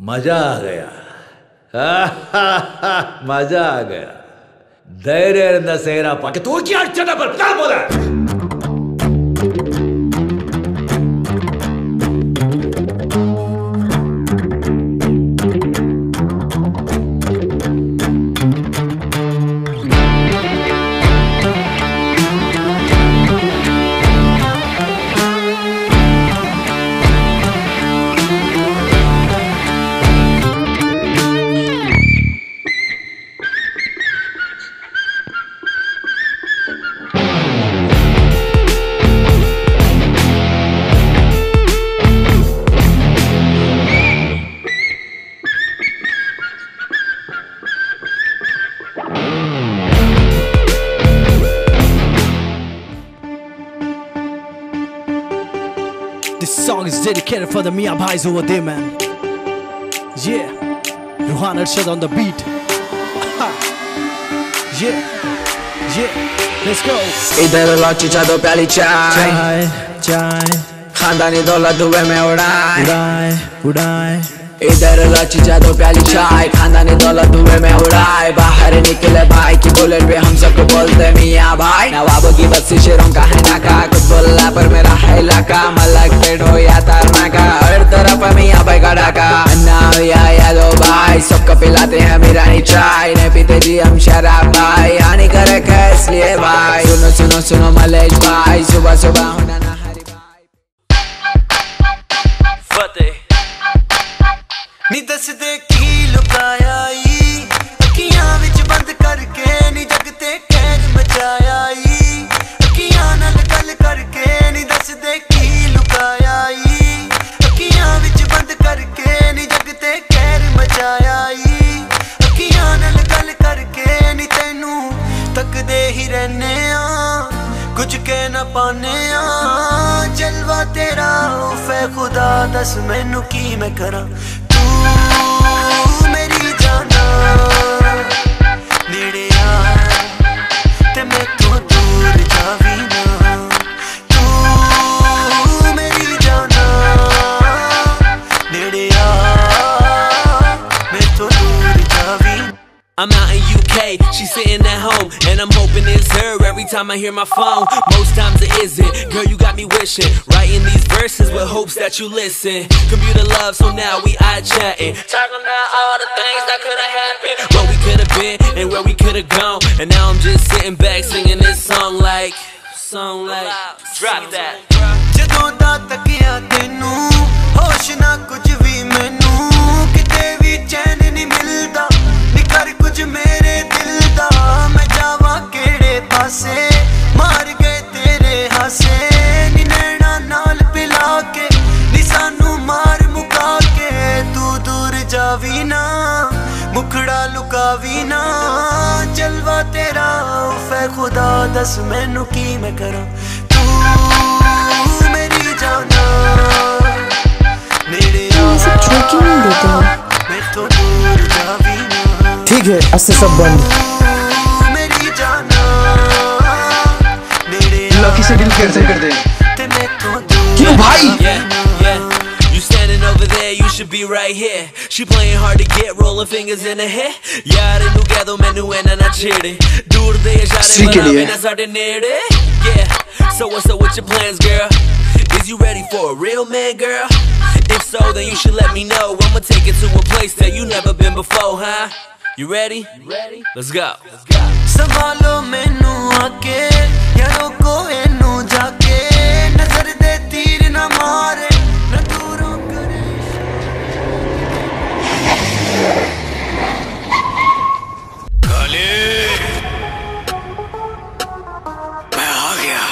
मजा आ गया, मजा आ गया। धैर्य सेहरा पाके तू क्या चटा पर क्या बोला? This song is dedicated for the Miya Bhais over there, man. Yeah, Ruhan Arshad on the beat. Yeah, yeah, let's go. Idhar lauchi chado pyali chai, chai. Khandani daulat dubey mein udai, udai. Idhar lauchi chado pyali chai, khandani daulat dubey mein udai. Bahar nikle bhai ki bullet pe hum sabko bolte Miya Bhai. Nawab ki basti sheron ka hai na ka, kuch bolla par mera hai laka. सबका पिलाते हैं मीरानी चाय, नहीं पीते जी हम शराब भाई। आने का रख है इसलिए भाई, सुनो सुनो सुनो मलेश भाई, सुबह सुबह होना ना हरी भाई। फतेह नी दस दे की लुकाया ई अखियां विच बंद करके, नी जग ते कैद मचाया ई अखियां नाल गल करके, नी दस दे की लुकाया ई अखियां विच बंद करके, नी जग ते कैद मचाया। कुछ कह ना पाने जलवा तेरा फे खुदा दस मैनू की मैं करा, तू मेरी जाना नेड़े आ ते मैं तो दूर जावी ना, तू मेरी जाना नेड़े आ मैं तो दूर जावी। I'm out in UK, she's sitting at home, and I'm hoping it's her every time I hear my phone. Most times it isn't, girl you got me wishing, writing these verses with hopes that you listen. Computer love, so now we eye chatting, talking about all the things that could've happened, what we could've been and where we could've gone. And now I'm just sitting back singing this song like, drop that. Jadon da takiya tenu, hosh na kuch vi mainu, kite vi chain nahi milda. कुछ मेरे दिल दा मैं जावा केड़े पासे, मार गए तेरे हासे, नी नैना नाल पिला के, नी सानू मार मुका के, तू दूर जावी ना मुखड़ा लुकावी ना, जलवा तेरा फे खुदा दस मैनू की मैं करा, तू मेरी जाना नेड़े आ मैं तो दूर जावी ना। ठीक है, ऐसे सब बंद। लकी से डील कैंसिल कर दे। क्यों भाई? You standing over there, you should be right here. She playing hard to get, rolling fingers in her hair. यार इन्हू कह दो मैंनू ऐना ना छेड़े। दूर दे इशारे बनावे ना साढ़े नेड़े। Yeah, so what's up with your plans, girl? Is you ready for a real man, girl? If so, then you should let me know. I'ma take it to a place that you never been before, huh? You ready? Let's go. Sawalo mainu aake yaron ko enu jaake nazar de teer na mare na duro kare. Kali main aa gaya.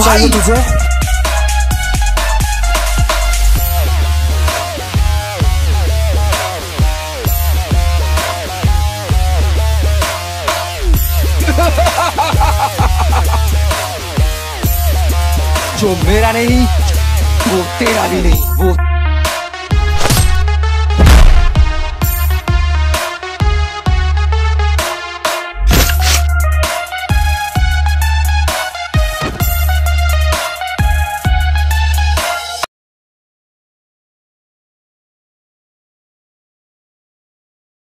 भाई तुझे जो मेरा नहीं वो तेरा भी नहीं वो